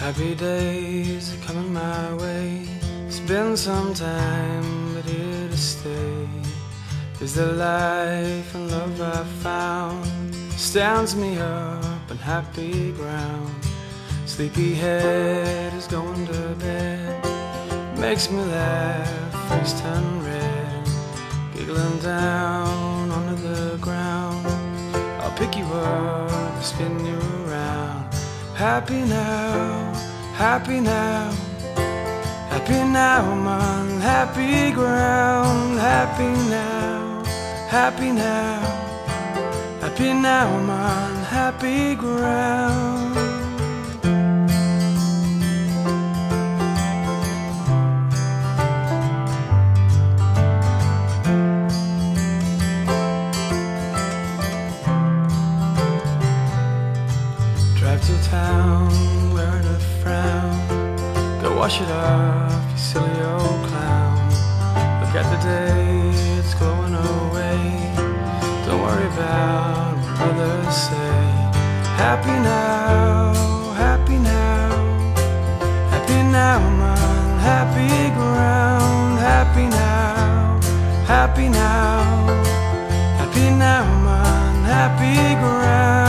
Happy days are coming my way. It's been some time, but here to stay is the life and love I found. Stands me up on happy ground. Sleepyhead is going to bed. Makes me laugh, face turn red. Giggling down onto the ground. I'll pick you up and spin you around. Happy now, happy now. Happy now, I'm on happy ground. Happy now, happy now. Happy now, I'm on happy ground. Drive to town wearing a frown. Go wash it off, you silly old clown. Look at the day, it's going away. Don't worry about what others say. Happy now, happy now. Happy now, I'm on happy ground. Happy now, happy now. Happy now, I'm on happy ground.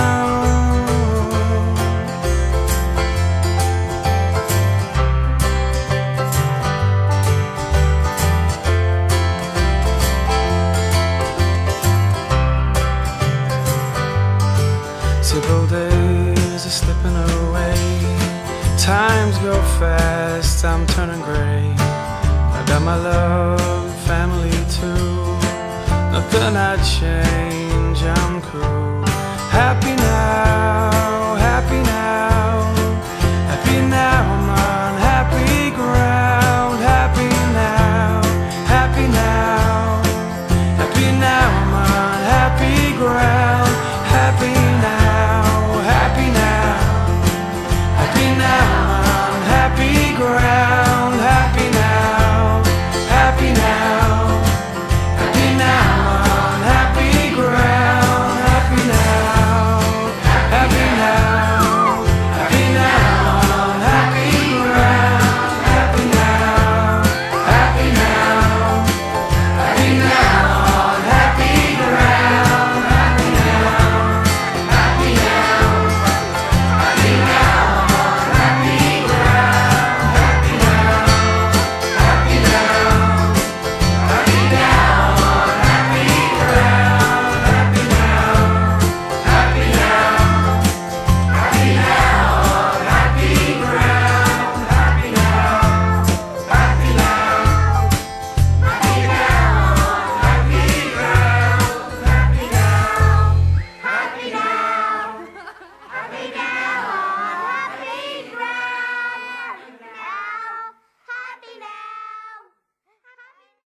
Simple days are slipping away. Times go fast, I'm turning grey. I got my love, family too. Nothing I'd change, I'm cool. Happy